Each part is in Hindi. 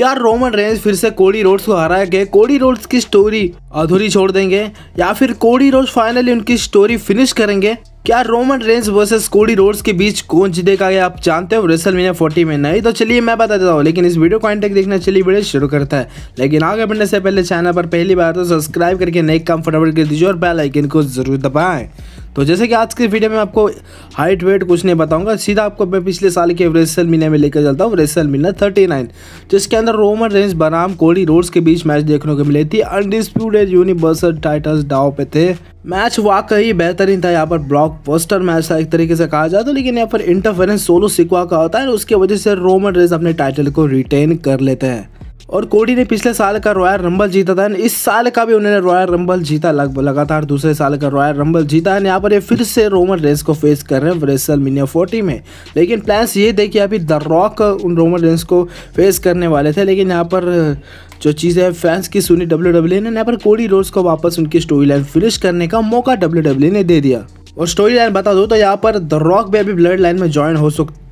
यार रोमन रेंज फिर से कोडी रोड्स को हरा के कोडी रोड्स की स्टोरी अधूरी छोड़ देंगे या फिर कोडी रोड्स फाइनली उनकी स्टोरी फिनिश करेंगे? क्या Roman Reigns versus Cody Rhodes के बीच कौन जीतेगा ये आप जानते हो रेसलमेनिया 40 में? नहीं तो चलिए मैं बता देता हूँ, लेकिन इस वीडियो को अंत तक देखना चलिए वीडियो शुरू करता है। लेकिन आगे बढ़ने से पहले चैनल पर पहली बार तो सब्सक्राइब करके नई कंफर्टेबल कर दीजिए और बेल आइकन को जरूर दबाएं। तो जैसे कि आज के वीडियो में आपको हाइट वेट कुछ नहीं बताऊंगा, सीधा आपको मैं पिछले साल के रेसलमेनिया में लेकर चलता हूँ, रेसलमेनिया 39, जिसके अंदर रोमन रेंज बनाम कोडी रोड्स के बीच मैच देखने को मिली थी। अनडिस्प्यूटेड यूनिवर्सल टाइटल्स दाव पे थे। मैच वाकई बेहतरीन था, यहाँ पर ब्लॉकबस्टर मैच था एक तरीके से कहा जाए तो, लेकिन यहाँ पर इंटरफेरेंस सोलो सिकोआ का होता है और उसकी वजह से रोमन रेंज अपने टाइटल को रिटेन कर लेते हैं। और कोडी ने पिछले साल का रॉयल रंबल जीता था, इस साल का भी उन्होंने रॉयल रंबल जीता, लगातार दूसरे साल का रॉयल रंबल जीता है। यहाँ पर ये फिर से रोमन रेंस को फेस कर रहे हैं रेसलमेनिया 40 में, लेकिन प्लान्स ये थे कि अभी द रॉक उन रोमन रेंस को फेस करने वाले थे, लेकिन यहाँ पर जो चीज़ें फैंस की सुनी WWE ने, यहाँ पर कोडी रोड्स को वापस उनकी स्टोरी लाइन फिनिश करने का मौका WWE ने दे दिया। और स्टोरी लाइन बता दो तो यहाँ पर द रॉक भी अभी ब्लड लाइन में ज्वाइन हो सकते।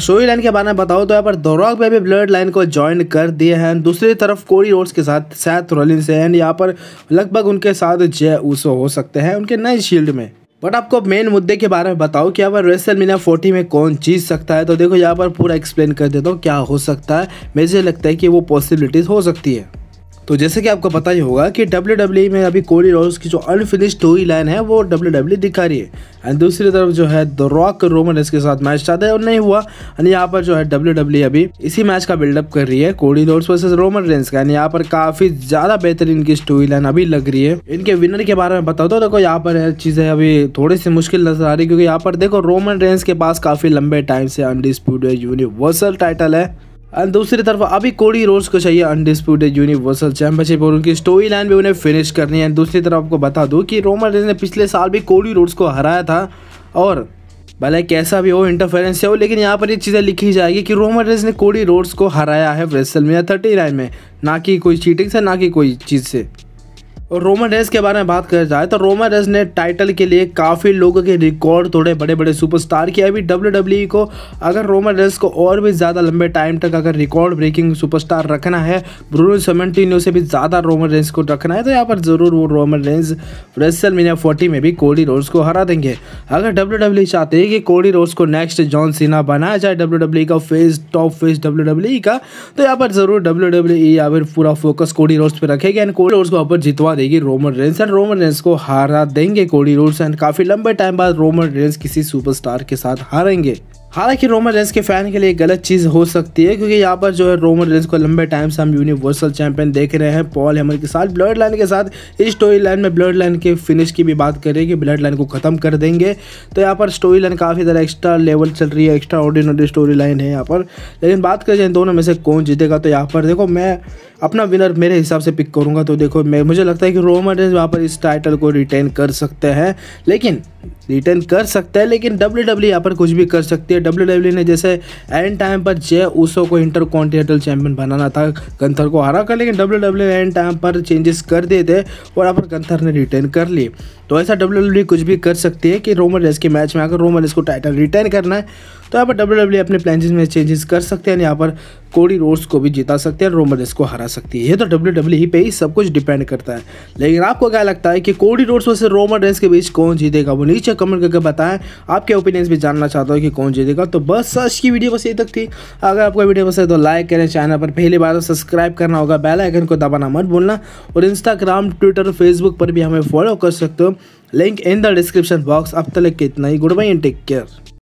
स्टोरी लाइन के बारे में बताओ तो यहाँ पर द रॉक भी ब्लड लाइन को ज्वाइन कर दिए हैं। दूसरी तरफ कोडी रोड्स के साथ सैथ रोलिंस हैं, यहाँ पर लगभग उनके साथ जय ऊसो हो सकते हैं उनके नए शील्ड में। बट आपको मेन मुद्दे के बारे में बताओ कि यहाँ पर रेसलमेनिया 40 में कौन जीत सकता है, तो देखो यहाँ पर पूरा एक्सप्लेन कर देता हूँ क्या हो सकता है। मुझे लगता है कि वो पॉसिबिलिटीज़ हो सकती है। तो जैसे कि आपको पता ही होगा कि WWE में अभी कोडी रोड्स की जो अनफिनिश्ड स्टोरी लाइन है वो WWE दिखा रही है, एंड दूसरी तरफ जो है द रॉक रोमन रेंस के साथ मैच चाहता है और नहीं हुआ, यानी यहाँ पर जो है WWE अभी इसी मैच का बिल्डअप कर रही है Cody Rhodes versus Roman Reigns का, यानी यहाँ पर काफ़ी ज़्यादा बेहतरीन की स्टोरी लाइन अभी लग रही है। इनके विनर के बारे में बताओ तो देखो यहाँ पर चीज़ें अभी थोड़ी सी मुश्किल नजर आ रही है, क्योंकि यहाँ पर देखो रोमन रेंस के पास काफ़ी लंबे टाइम से अनडिस्प्यूटेड यूनिवर्सल टाइटल है, और दूसरी तरफ अभी कोडी रोड्स को चाहिए अनडिस्प्यूटेड यूनिवर्सल चैंपियनशिप और उनकी स्टोरी लाइन भी उन्हें फिनिश करनी है। दूसरी तरफ आपको बता दूं कि रोमन रेंज ने पिछले साल भी कोडी रोड्स को हराया था, और भले कैसा भी हो इंटरफेरेंस हो, लेकिन यहाँ पर ये चीज़ें लिखी जाएगी कि रोमन रेंज ने कोडी रोड्स को हराया है रेसलमेनिया 39 में, ना कि कोई चीटिंग से ना कि कोई चीज़ से। और रोमन रेंज के बारे में बात कर जाए तो रोमन रेंज ने टाइटल के लिए काफ़ी लोगों के रिकॉर्ड थोड़े बड़े बड़े सुपरस्टार किया। अभी WWE को अगर रोमन रेंज को और भी ज़्यादा लंबे टाइम तक अगर रिकॉर्ड ब्रेकिंग सुपरस्टार रखना है, ब्रूनो समर्टिनो से भी ज़्यादा रोमन रेंज को रखना है, तो यहाँ पर ज़रूर वो रोमन रेंज रेसलमेनिया 40 में भी कोडी रोड्स को हरा देंगे। अगर WWE चाहते हैं कि कोडी रोड्स को नेक्स्ट जॉन सीना बनाया जाए WWE का फेस, टॉप फेस WWE का, तो यहाँ पर ज़रूर WWE या फिर पूरा फोकस कोडी रोड्स पर रखेगा एंड कोडी रोड्स को यहाँ पर जितवा देगी Roman Reigns, and Roman Reigns को हरा देंगे कोडी रोड्स, एंड काफी लंबे टाइम बाद रोमन रेंस किसी सुपरस्टार के साथ हारेंगे। हालांकि रोमन रेंस के फैन के लिए गलत चीज़ हो सकती है, क्योंकि यहाँ पर जो है रोमन रेंस को लंबे टाइम से हम यूनिवर्सल चैंपियन देख रहे हैं पॉल हेमर के साथ, ब्लड लाइन के साथ। इस स्टोरी लाइन में ब्लड लाइन के फिनिश की भी बात करें कि ब्लड लाइन को ख़त्म कर देंगे, तो यहाँ पर स्टोरी लाइन काफ़ी ज़्यादा एक्स्ट्रा लेवल चल रही है, एक्स्ट्रा ऑर्डिनरी स्टोरी लाइन है यहाँ पर। लेकिन बात करें इन दोनों में से कौन जीतेगा, तो यहाँ पर देखो मैं अपना विनर मेरे हिसाब से पिक करूँगा, तो देखो मुझे लगता है कि रोमन रेंस वहाँ पर इस टाइटल को रिटेन कर सकते हैं, लेकिन WWE यहाँ पर कुछ भी कर सकती है। WWE ने जैसे एंड टाइम पर जय ऊसो को इंटरकॉन्टिनेंटल चैंपियन बनाना था गंथर को हरा कर, लेकिन WWE ने एंड टाइम पर चेंजेस कर दिए थे और यहाँ पर गंथर ने रिटेन कर लिए। तो ऐसा WWE कुछ भी कर सकती है कि रोमन रेंस के मैच में आकर रोमन रेंस को टाइटल रिटेन करना है, तो यहाँ पर WWE अपने प्लान्स में चेंजेस कर सकते हैं, यहाँ पर कोडी रोड्स को भी जिता सकते हैं, रोमन रेंस को हरा सकती है। ये तो WWE पे ही सब कुछ डिपेंड करता है। लेकिन आपको क्या लगता है कि Cody Rhodes versus Roman Reigns के बीच कौन जीतेगा, वो नीचे कमेंट करके बताएं। आपके ओपिनियंस भी जानना चाहता हूँ कि कौन जीतेगा। तो बस आज की वीडियो बस ये तक थी। अगर आपको वीडियो पसंद है तो लाइक करें, चैनल पर पहली बार सब्सक्राइब करना होगा, बेल आइकन को दबाना मत भूलना, और इंस्टाग्राम, ट्विटर, फेसबुक पर भी हमें फॉलो कर सकते हो, link in the description box. अब तक के इतना ही, good bye and take care.